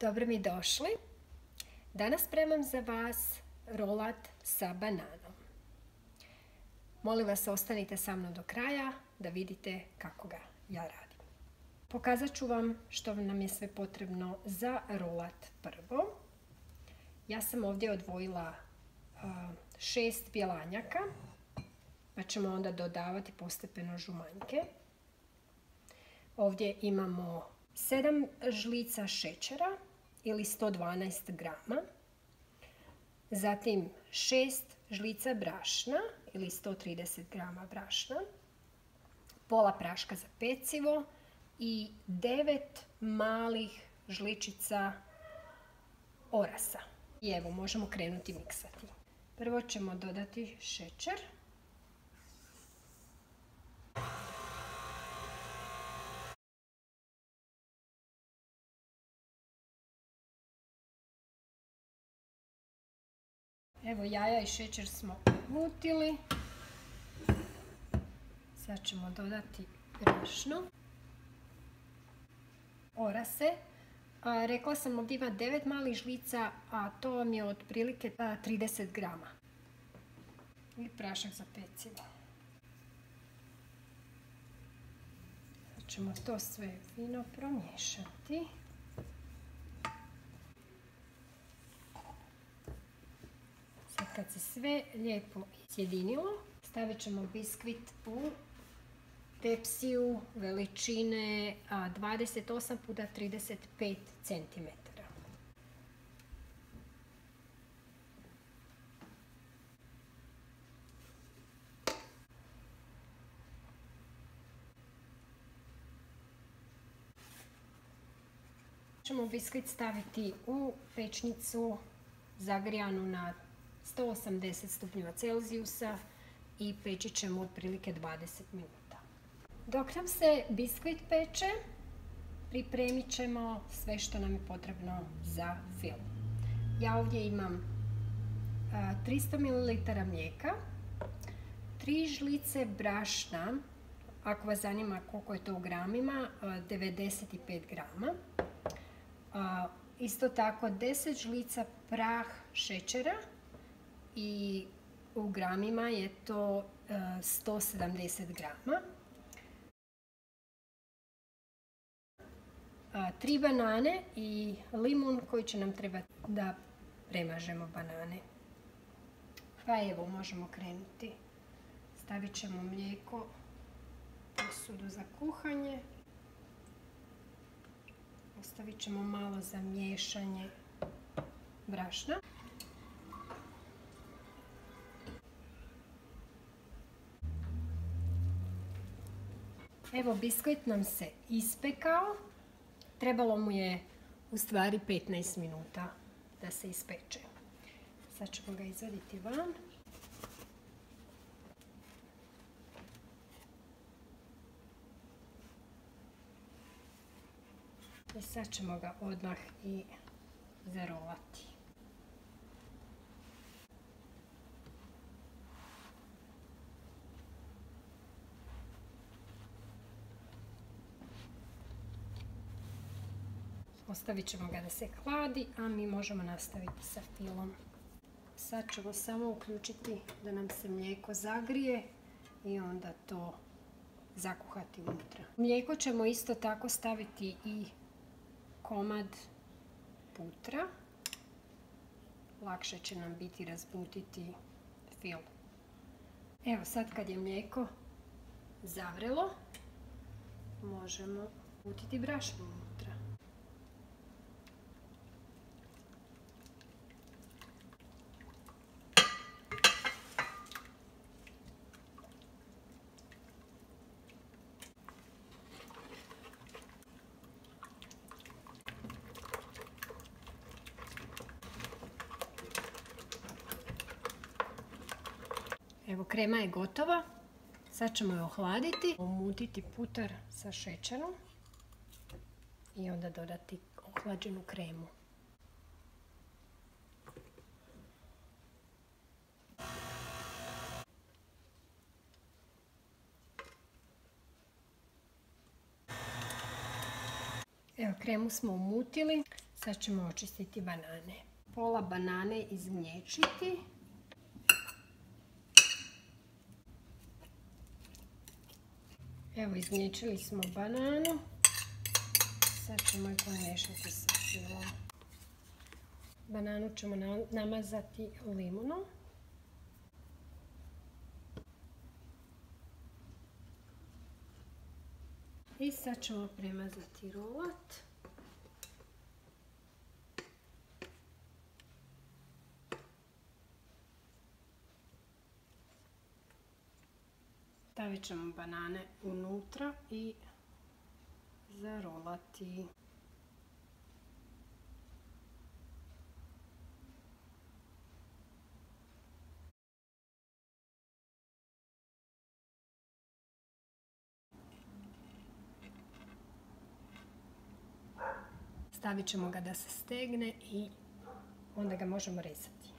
Dobro mi došli. Danas spremam za vas rolat sa bananom. Molim vas, ostanite sa mnom do kraja da vidite kako ga ja radim. Pokazat ću vam što nam je sve potrebno za rolat prvo. Ja sam ovdje odvojila 6 bjelanjaka, pa ćemo onda dodavati postepeno žumanjke. Ovdje imamo 7 žlica šećera ili 112 grama, zatim 6 žlica brašna ili 130 grama brašna, pola praška za pecivo i 9 malih žličica orasa. I evo, možemo krenuti miksati. Prvo ćemo dodati šećer. Evo, jaja i šećer smo mutili. Sad ćemo dodati brašno. Orase. Rekla sam ovdje ima 9 malih žlica, a to vam je otprilike 30 grama. I prašak za pecivo. Sad ćemo to sve fino promiješati. Kad se sve lijepo sjedinilo, stavit ćemo biskvit u tepsiju veličine 28x35 cm. Ćemo biskvit staviti u pećnicu zagrijanu na 180 stupnjeva Celzijusa i peći ćemo otprilike 20 minuta. Dok nam se biskvit peče, pripremit ćemo sve što nam je potrebno za film. Ja ovdje imam 300 ml mlijeka, 3 žlice brašna, ako vas zanima koliko je to u gramima, 95 grama. Isto tako 10 žlica prah šećera, i u gramima je to 170 grama. 3 banane i limun koji će nam trebati da premažemo banane. Pa evo, možemo krenuti. Stavit ćemo mlijeko u posudu za kuhanje. Ostavit ćemo malo za miješanje brašna. Evo, biskvit nam se ispekao, trebalo mu je u stvari 15 minuta da se ispeče. Sad ćemo ga izvaditi van. I sad ćemo ga odmah i zarolati. Ostavit ćemo ga da se hladi, a mi možemo nastaviti sa filom. Sad ćemo samo uključiti da nam se mlijeko zagrije i onda to zakuhati unutra. Mlijeko ćemo isto tako staviti i komad putra. Lakše će nam biti razbutiti film. Evo, sad kad je mlijeko zavrelo, možemo putiti brašno unutra. Evo, krema je gotova, sad ćemo je ohladiti, umutiti putar sa šećerom i onda dodati ohlađenu kremu. Evo, kremu smo umutili, Sad ćemo očistiti banane. Pola banane izmlječiti. Evo, izmlječili smo bananu. Sad ćemo je pomiješati sa silom. Bananu ćemo namazati limunom. I sad ćemo premazati rolat. Stavit ćemo banane unutra i zarolati. Stavit ćemo ga da se stegne i onda ga možemo rezati.